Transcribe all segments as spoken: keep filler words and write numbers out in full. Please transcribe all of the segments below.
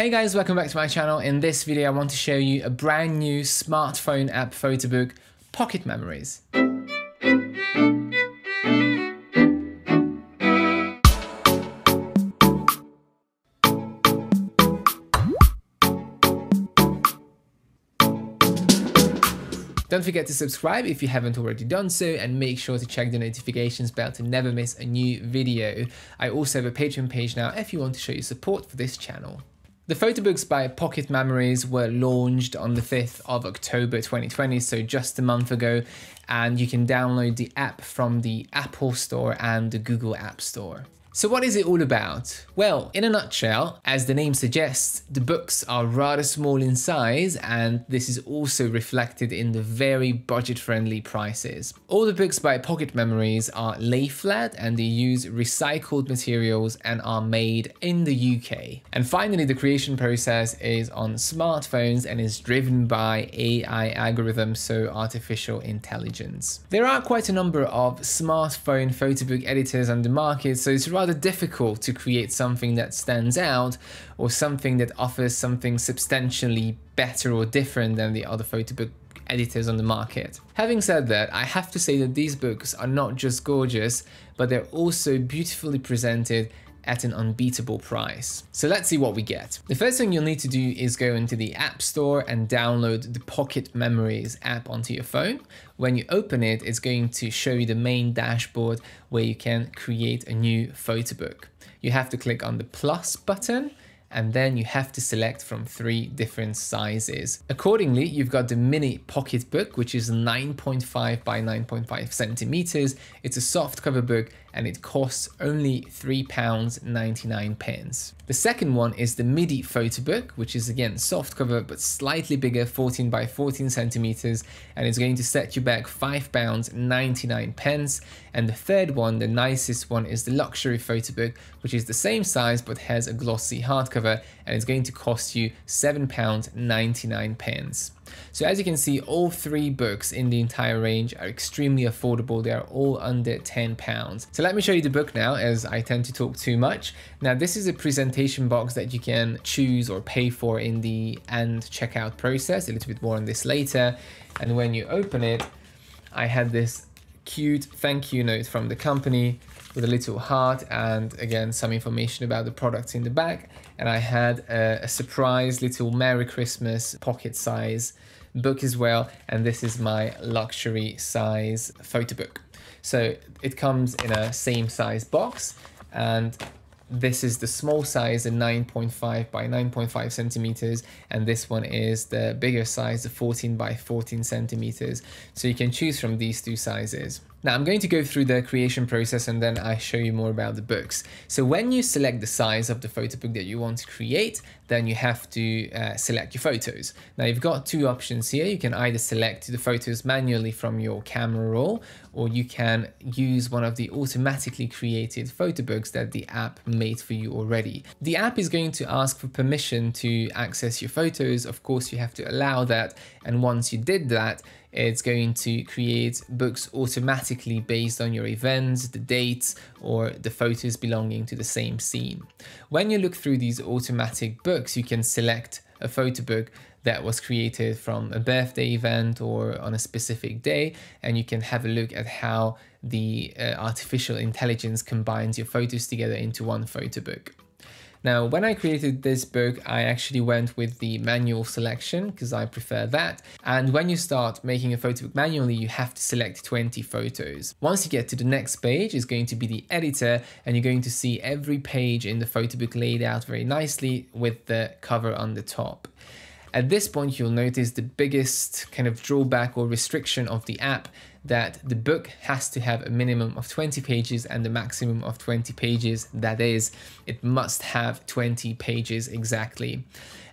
Hey guys, welcome back to my channel. In this video, I want to show you a brand new smartphone app photo book, Pocket Memories. Don't forget to subscribe if you haven't already done so, and make sure to check the notifications bell to never miss a new video. I also have a Patreon page now if you want to show your support for this channel. The photo books by Pocket Memories were launched on the fifth of October twenty twenty, so just a month ago, and you can download the app from the Apple Store and the Google App Store. So what is it all about? Well, in a nutshell, as the name suggests, the books are rather small in size, and this is also reflected in the very budget-friendly prices. All the books by Pocket Memories are lay flat, and they use recycled materials and are made in the U K. And finally, the creation process is on smartphones and is driven by A I algorithms, so artificial intelligence. There are quite a number of smartphone photo book editors on the market, so it's rather difficult to create something that stands out or something that offers something substantially better or different than the other photo book editors on the market. Having said that, I have to say that these books are not just gorgeous, but they're also beautifully presented at an unbeatable price. So let's see what we get. The first thing you'll need to do is go into the App Store and download the Pocket Memories app onto your phone. When you open it, it's going to show you the main dashboard where you can create a new photo book. You have to click on the plus button, and then you have to select from three different sizes. Accordingly, you've got the mini pocket book, which is nine point five by nine point five centimeters. It's a soft cover book and it costs only three pounds ninety-nine. The second one is the midi photo book, which is again soft cover but slightly bigger, fourteen by fourteen centimeters, and it's going to set you back five pounds ninety-nine. And the third one, the nicest one, is the luxury photo book, which is the same size but has a glossy hardcover, and it's going to cost you seven pounds ninety-nine. So as you can see, all three books in the entire range are extremely affordable. They are all under ten pounds. So let me show you the book now, as I tend to talk too much. Now, this is a presentation box that you can choose or pay for in the end checkout process. A little bit more on this later. And when you open it, I had this cute thank you note from the company with a little heart and again some information about the products in the back, and I had a, a surprise little Merry Christmas pocket size book as well, and this is my luxury size photo book. So it comes in a same size box, and this is the small size, the nine point five by nine point five centimeters, and this one is the bigger size, the fourteen by fourteen centimeters. So you can choose from these two sizes. Now I'm going to go through the creation process and then I show you more about the books. So when you select the size of the photo book that you want to create, then you have to uh, select your photos. Now you've got two options here. You can either select the photos manually from your camera roll, or you can use one of the automatically created photo books that the app made for you already. The app is going to ask for permission to access your photos. Of course, you have to allow that. And once you did that, it's going to create books automatically based on your events, the dates, or the photos belonging to the same scene. When you look through these automatic books, you can select a photo book that was created from a birthday event or on a specific day, and you can have a look at how the uh, artificial intelligence combines your photos together into one photo book. Now, when I created this book, I actually went with the manual selection because I prefer that. And when you start making a photo book manually, you have to select twenty photos. Once you get to the next page, it's going to be the editor, and you're going to see every page in the photo book laid out very nicely with the cover on the top. At this point, you'll notice the biggest kind of drawback or restriction of the app, that the book has to have a minimum of twenty pages and the maximum of twenty pages. That is, it must have twenty pages exactly.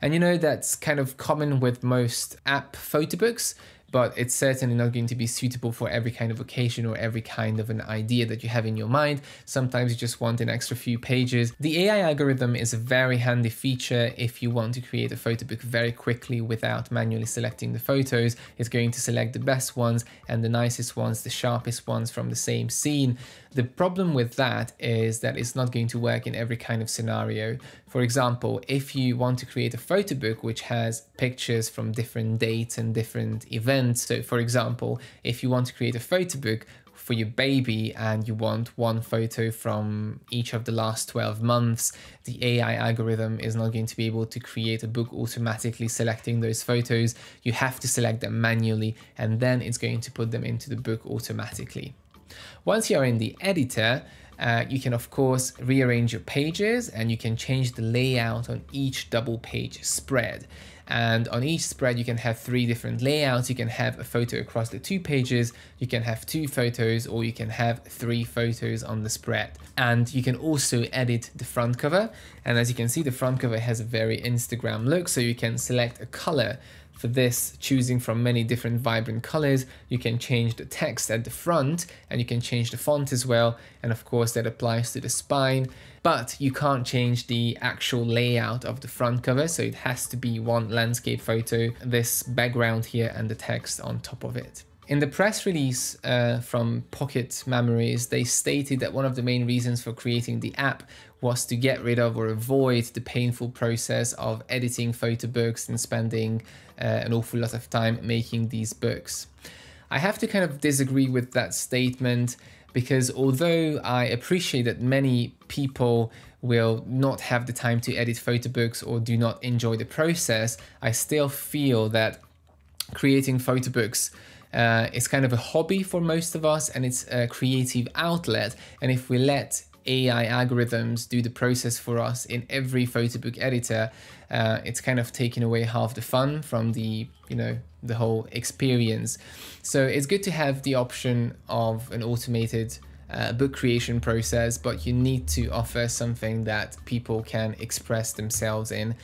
And you know, that's kind of common with most app photo books, but it's certainly not going to be suitable for every kind of occasion or every kind of an idea that you have in your mind. Sometimes you just want an extra few pages. The A I algorithm is a very handy feature if you want to create a photo book very quickly without manually selecting the photos. It's going to select the best ones and the nicest ones, the sharpest ones from the same scene. The problem with that is that it's not going to work in every kind of scenario. For example, if you want to create a photo book which has pictures from different dates and different events, so for example, if you want to create a photo book for your baby and you want one photo from each of the last twelve months, the A I algorithm is not going to be able to create a book automatically selecting those photos. You have to select them manually and then it's going to put them into the book automatically. Once you are in the editor, uh, you can of course rearrange your pages and you can change the layout on each double page spread. And on each spread, you can have three different layouts. You can have a photo across the two pages, you can have two photos, or you can have three photos on the spread. And you can also edit the front cover. And as you can see, the front cover has a very Instagram look. So you can select a color for this, choosing from many different vibrant colors. You can change the text at the front and you can change the font as well. And of course that applies to the spine, but you can't change the actual layout of the front cover. So it has to be one landscape photo, this background here and the text on top of it. In the press release uh, from Pocket Memories, they stated that one of the main reasons for creating the app was to get rid of or avoid the painful process of editing photo books and spending uh, an awful lot of time making these books. I have to kind of disagree with that statement, because although I appreciate that many people will not have the time to edit photo books or do not enjoy the process, I still feel that creating photo books Uh, it's kind of a hobby for most of us, and it's a creative outlet. And if we let A I algorithms do the process for us in every photo book editor, uh, it's kind of taking away half the fun from the, you know, the whole experience. So it's good to have the option of an automated uh, book creation process, but you need to offer something that people can express themselves in.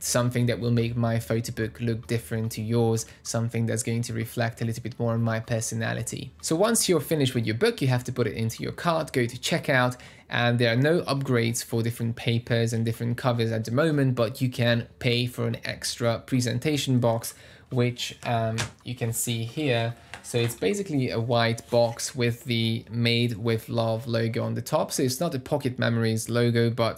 Something that will make my photo book look different to yours, something that's going to reflect a little bit more on my personality. So once you're finished with your book, you have to put it into your cart, go to checkout, and there are no upgrades for different papers and different covers at the moment, but you can pay for an extra presentation box, which um, you can see here. So it's basically a white box with the Made with Love logo on the top. So it's not the Pocket Memories logo, but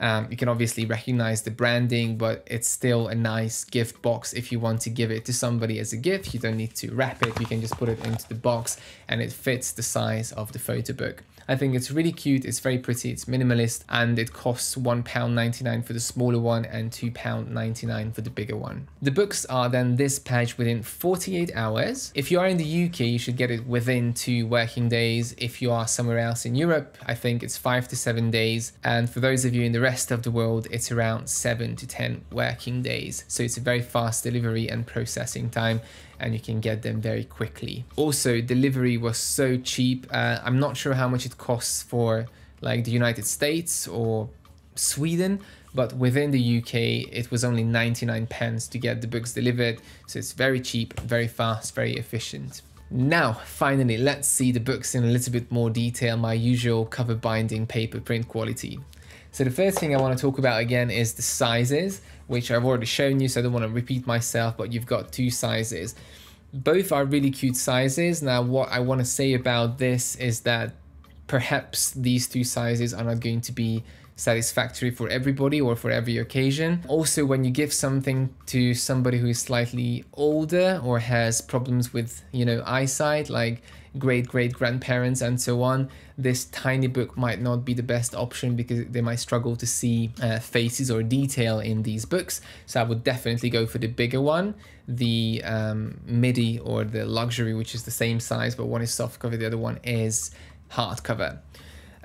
Um, you can obviously recognize the branding, but it's still a nice gift box if you want to give it to somebody as a gift. You don't need to wrap it, you can just put it into the box and it fits the size of the photo book. I think it's really cute, it's very pretty, it's minimalist, and it costs one pound ninety-nine for the smaller one and two pounds ninety-nine for the bigger one. The books are then dispatched within forty-eight hours. If you are in the U K, you should get it within two working days. If you are somewhere else in Europe, I think it's five to seven days. And for those of you in the rest of the world, it's around seven to ten working days. So it's a very fast delivery and processing time, and you can get them very quickly. Also, delivery was so cheap. Uh, I'm not sure how much it costs for like the United States or Sweden, but within the U K, it was only ninety-nine pence to get the books delivered. So it's very cheap, very fast, very efficient. Now, finally, let's see the books in a little bit more detail, my usual cover binding paper print quality. So the first thing I want to talk about again is the sizes, which I've already shown you, so I don't want to repeat myself, but you've got two sizes. Both are really cute sizes. Now, what I want to say about this is that perhaps these two sizes are not going to be satisfactory for everybody or for every occasion. Also, when you give something to somebody who is slightly older or has problems with, you know, eyesight, like great-great-grandparents and so on, this tiny book might not be the best option because they might struggle to see uh, faces or detail in these books. So I would definitely go for the bigger one, the um, MIDI or the luxury, which is the same size, but one is softcover, the other one is hardcover.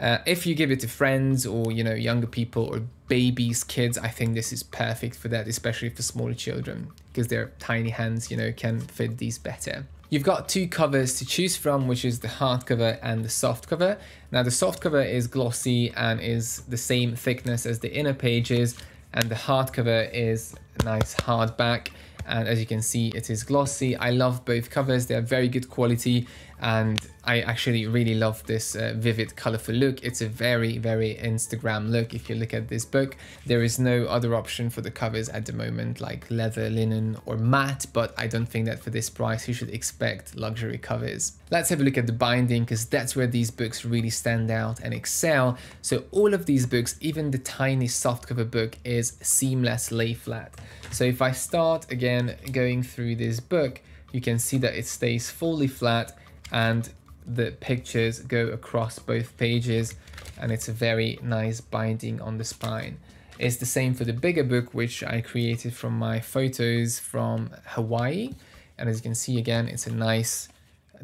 Uh, if you give it to friends or, you know, younger people or babies, kids, I think this is perfect for that, especially for smaller children, because their tiny hands, you know, can fit these better. You've got two covers to choose from, which is the hardcover and the softcover. Now the softcover is glossy and is the same thickness as the inner pages, and the hardcover is a nice hardback and as you can see, it is glossy. I love both covers. They are very good quality, and I actually really love this uh, vivid, colorful look. It's a very, very Instagram look. If you look at this book, there is no other option for the covers at the moment, like leather, linen, or matte, but I don't think that for this price, you should expect luxury covers. Let's have a look at the binding, because that's where these books really stand out and excel. So all of these books, even the tiny softcover book, is seamless lay flat. So if I start again going through this book, you can see that it stays fully flat and the pictures go across both pages, and it's a very nice binding on the spine. It's the same for the bigger book, which I created from my photos from Hawaii. And as you can see again, it's a nice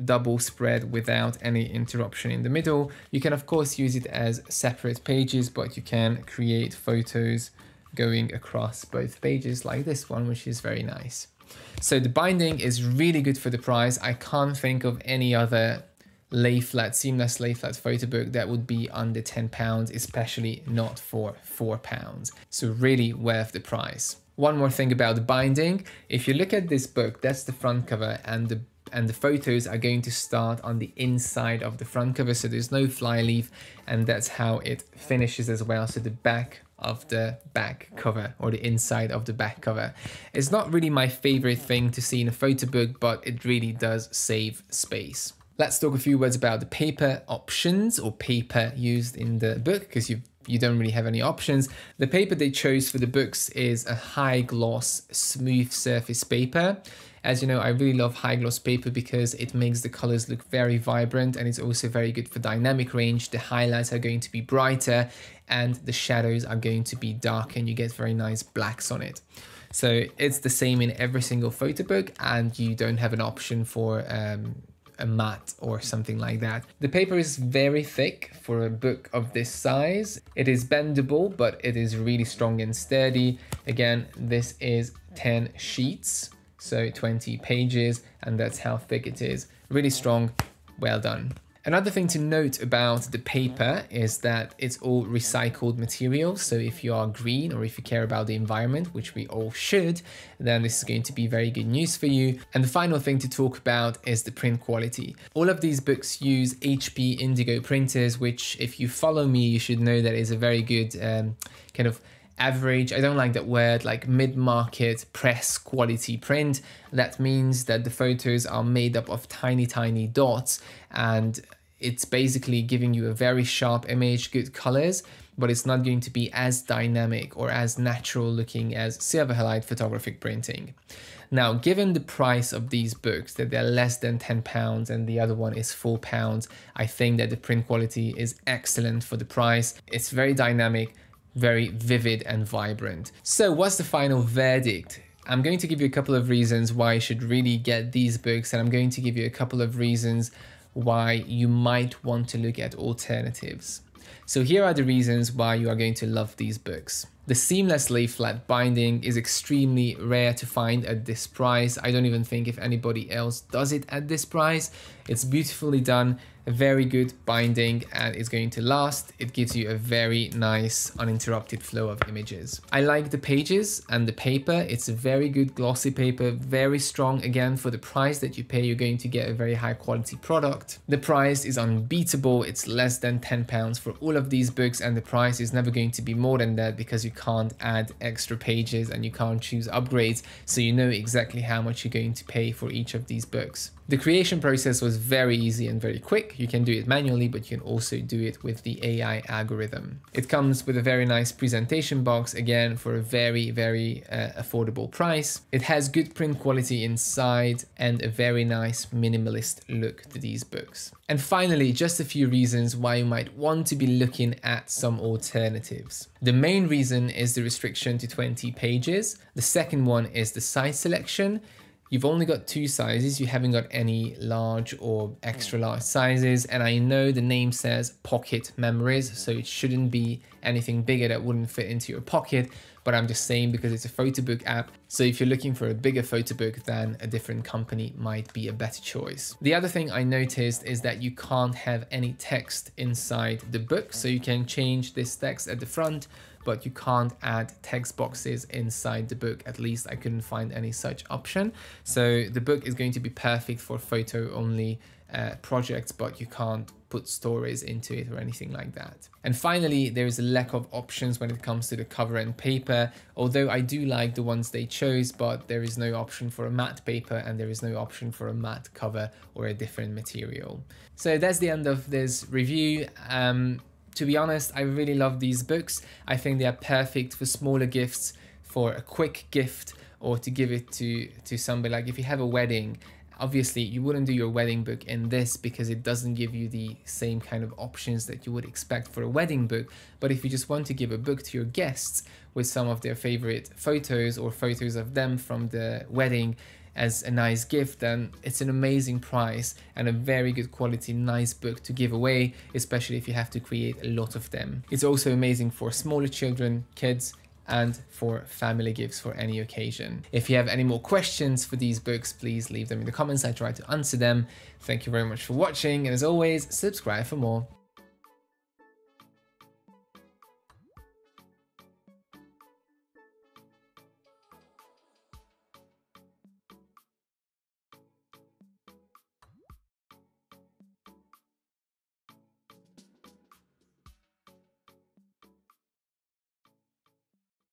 double spread without any interruption in the middle. You can of course use it as separate pages, but you can create photos going across both pages like this one, which is very nice. So the binding is really good for the price. I can't think of any other lay flat, seamless lay flat photo book that would be under ten pounds, especially not for four pounds. So really worth the price. One more thing about the binding. If you look at this book, that's the front cover, and the and the photos are going to start on the inside of the front cover, so there's no fly leaf, and that's how it finishes as well. So the back of the back cover, or the inside of the back cover. It's not really my favorite thing to see in a photo book, but it really does save space. Let's talk a few words about the paper options, or paper used in the book, because you you don't really have any options. The paper they chose for the books is a high gloss smooth surface paper. As you know, I really love high gloss paper because it makes the colors look very vibrant, and it's also very good for dynamic range. The highlights are going to be brighter and the shadows are going to be dark, and you get very nice blacks on it. So it's the same in every single photo book, and you don't have an option for um, a matte or something like that. The paper is very thick for a book of this size. It is bendable, but it is really strong and sturdy. Again, this is ten sheets, so twenty pages, and that's how thick it is. Really strong, well done. Another thing to note about the paper is that it's all recycled material. So if you are green, or if you care about the environment, which we all should, then this is going to be very good news for you. And the final thing to talk about is the print quality. All of these books use H P Indigo printers, which if you follow me, you should know that is a very good um, kind of average, I don't like that word, like mid-market press quality print. That means that the photos are made up of tiny, tiny dots, and it's basically giving you a very sharp image, good colors, but it's not going to be as dynamic or as natural looking as Silverlight photographic printing. Now, given the price of these books, that they're less than ten pounds and the other one is four pounds, I think that the print quality is excellent for the price. It's very dynamic, very vivid and vibrant. So what's the final verdict? I'm going to give you a couple of reasons why you should really get these books, and I'm going to give you a couple of reasons why you might want to look at alternatives. So here are the reasons why you are going to love these books. The seamless lay flat binding is extremely rare to find at this price. I don't even think if anybody else does it at this price. It's beautifully done, a very good binding, and it's going to last. It gives you a very nice uninterrupted flow of images. I like the pages and the paper. It's a very good glossy paper, very strong. Again, for the price that you pay, you're going to get a very high quality product. The price is unbeatable. It's less than ten pounds for all of these books, and the price is never going to be more than that, because you can't add extra pages and you can't choose upgrades, so you know exactly how much you're going to pay for each of these books. The creation process was very easy and very quick. You can do it manually, but you can also do it with the A I algorithm. It comes with a very nice presentation box, again, for a very, very uh, affordable price. It has good print quality inside and a very nice minimalist look to these books. And finally, just a few reasons why you might want to be looking at some alternatives. The main reason is the restriction to twenty pages. The second one is the size selection. You've only got two sizes, you haven't got any large or extra large sizes, and I know the name says Pocket Memories, so it shouldn't be anything bigger that wouldn't fit into your pocket, but I'm just saying because it's a photo book app, so if you're looking for a bigger photo book, then a different company might be a better choice. The other thing I noticed is that you can't have any text inside the book, so you can change this text at the front but you can't add text boxes inside the book. At least I couldn't find any such option. So the book is going to be perfect for photo only uh, projects, but you can't put stories into it or anything like that. And finally, there is a lack of options when it comes to the cover and paper, although I do like the ones they chose, but there is no option for a matte paper and there is no option for a matte cover or a different material. So that's the end of this review. Um, to be honest, I really love these books. I think they are perfect for smaller gifts, for a quick gift, or to give it to, to somebody. Like if you have a wedding, obviously you wouldn't do your wedding book in this because it doesn't give you the same kind of options that you would expect for a wedding book. But if you just want to give a book to your guests with some of their favorite photos or photos of them from the wedding as a nice gift, then it's an amazing price and a very good quality, nice book to give away, especially if you have to create a lot of them. It's also amazing for smaller children, kids, and for family gifts for any occasion. If you have any more questions for these books, please leave them in the comments. I try to answer them. Thank you very much for watching, and as always, subscribe for more.